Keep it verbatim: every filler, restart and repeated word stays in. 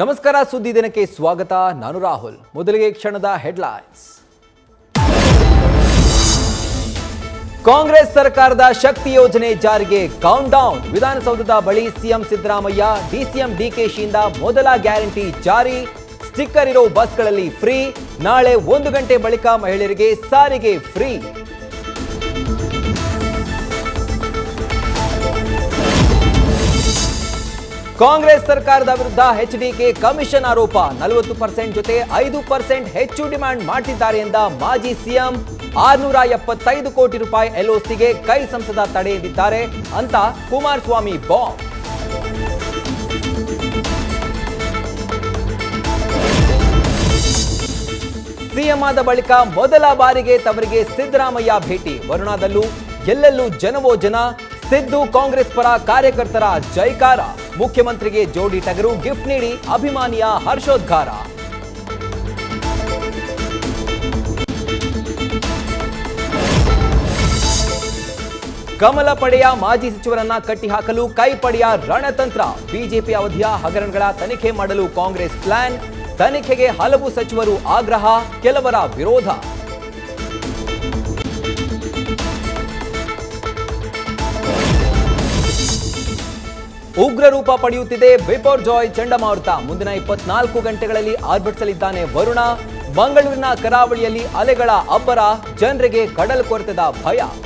ನಮಸ್ಕಾರ ಸುದ್ದಿ ದಿನಕ್ಕೆ ಸ್ವಾಗತ ನಾನು ರಾಹುಲ್ ಮೊದಲಿಗೆ ಕ್ಷಣದ ಹೆಡ್ಲೈನ್ಸ್ ಕಾಂಗ್ರೆಸ್ ಸರ್ಕಾರದ ಶಕ್ತಿ ಯೋಜನೆ ಜಾರಿಗೆ ಕೌಂಟ್ ಡೌನ್ ವಿಧಾನಸೌಧದ ಬಳಿ ಸಿಎಂ ಸಿದ್ದರಾಮಯ್ಯ ಡಿಸಿಎಂ ಡಿಕೆಶಿ ಯಿಂದ ಮೊದಲ ಗ್ಯಾರಂಟಿ ಜಾರಿ ಸ್ಟಿಕ್ಕರ್ ಇರೋ ಬಸ್ಗಳಲ್ಲಿ ಫ್ರೀ ನಾಳೆ ಒಂದು ಗಂಟೆ ಬಳಿಕ ಮಹಿಳೆಯರಿಗೆ ಸಾರಿಗೆ ಫ್ರೀ कांग्रेस सरकार विरुद्ध एचडीके कमीशन आरोप चालीस परसेंट जो पाँच परसेंट ಹೆಚ್ಚು ಡಿಮಾಂಡ್ ಮಾಡುತ್ತಿದ್ದಾರೆ ಎಂದ ಮಾಜಿ ಸಿಎಂ छह सौ पचहत्तर ಕೋಟಿ ರೂಪಾಯಿ ಎಲ್ಒಸಿ ಗೆ ಕೈ ಸಂಸದ ತಡೆದಿದ್ದಾರೆ ಅಂತ ಕುಮಾರಸ್ವಾಮಿ ಬಾಂಬ್ ಸಿಎಂ ಆದ ಬಳಿಕ ಮೊದಲ ಬಾರಿಗೆ ತವರಿಗೆ ಸಿದ್ದರಾಮಯ್ಯ ಭೇಟಿ ವರುಣಾದಲ್ಲೂ ಎಲ್ಲೆಲ್ಲೂ ಜನವೋ ಜನ ಸಿದ್ದು ಕಾಂಗ್ರೆಸ್ ಪರ ಕಾರ್ಯಕರ್ತರ ಜೈಕಾರ मुख्यमंत्री के जोड़ी टगरू गिफ्ट नीडी अभिमानिया हर्षोद्गार कमल पड़ेया माजी सचिवरन्न कट्टिहाकलु कैपड़ेया रणतंत्र बीजेपी अवधिया हगरणगळ तनिखे माडलु कांग्रेस प्लान तनिखेगे हलवु सचिवरु आग्रह केलवर विरोध उग्र रूप पड़ेयुत्तिदे बिपरजॉय चंडमारुत मुंदिन चौबीस गंटेगळल्लि आर्भटिसलिद्दाने वरुण मंगळूरिन करावळियल्लि अलेगळ अब्बर जनरिगे कडल कोरतेद भय।